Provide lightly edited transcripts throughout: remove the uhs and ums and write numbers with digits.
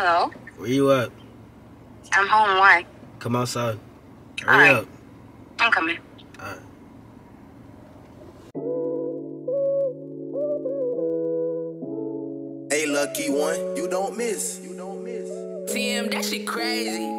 Hello? Where you at? I'm home. Why? Come outside. Hurry up. I'm coming. All right. Hey, lucky one, you don't miss. You don't miss. TM, that shit crazy.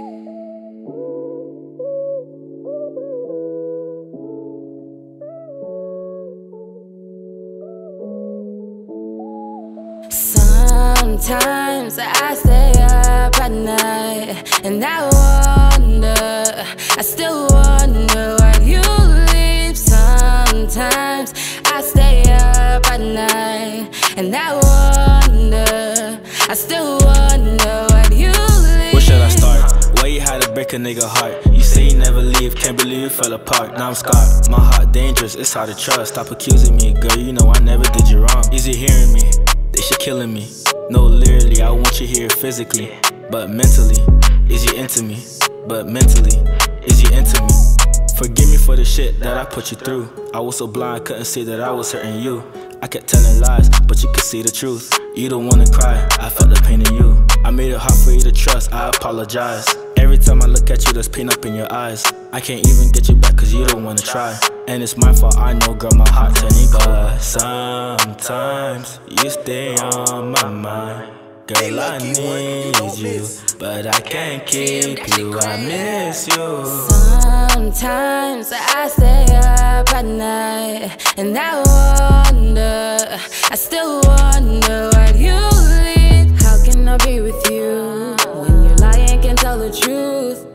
Sometimes I stay up at night and I wonder, I still wonder why you leave. Sometimes I stay up at night and I wonder, I still wonder why you leave. Where should I start? Way how to break a nigga heart. You say you never leave, can't believe you fell apart. Now I'm scarred, my heart dangerous, it's hard to trust. Stop accusing me, girl, you know I never did you wrong. Is you hearing me? They shit killing me. No, literally, I want you here physically, but mentally, is you into me? But mentally, is you into me? Forgive me for the shit that I put you through. I was so blind, couldn't see that I was hurting you. I kept telling lies, but you could see the truth. You don't wanna cry, I felt the pain in you. I made it hard for you to trust, I apologize. Every time I look at you, there's pain up in your eyes. I can't even get you back cause you don't wanna try. And it's my fault, I know, girl, my heart turning cold. Sometimes you stay on my mind. Girl, I need you, but I can't keep you, I miss you. Sometimes I stay up at night and I wonder, I still wonder why you leave. How can I be with you when you're lying, can't tell the truth?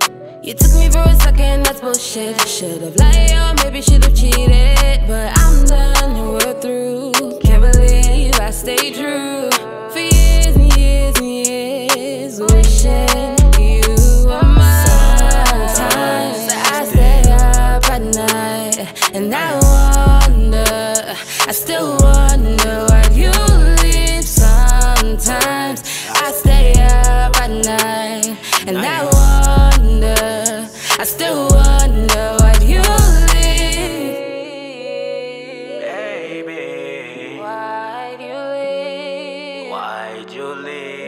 You took me for a second, that's bullshit. Should've lied or maybe should've cheated. But I'm done and we're through. Can't believe I stayed true. For years and years and years, wishing you were mine. Sometimes I stay up at night and I wonder, I still wonder why you leave. Sometimes I stay up at night and I I still wonder why you leave. Baby, why'd you leave? Why'd you leave?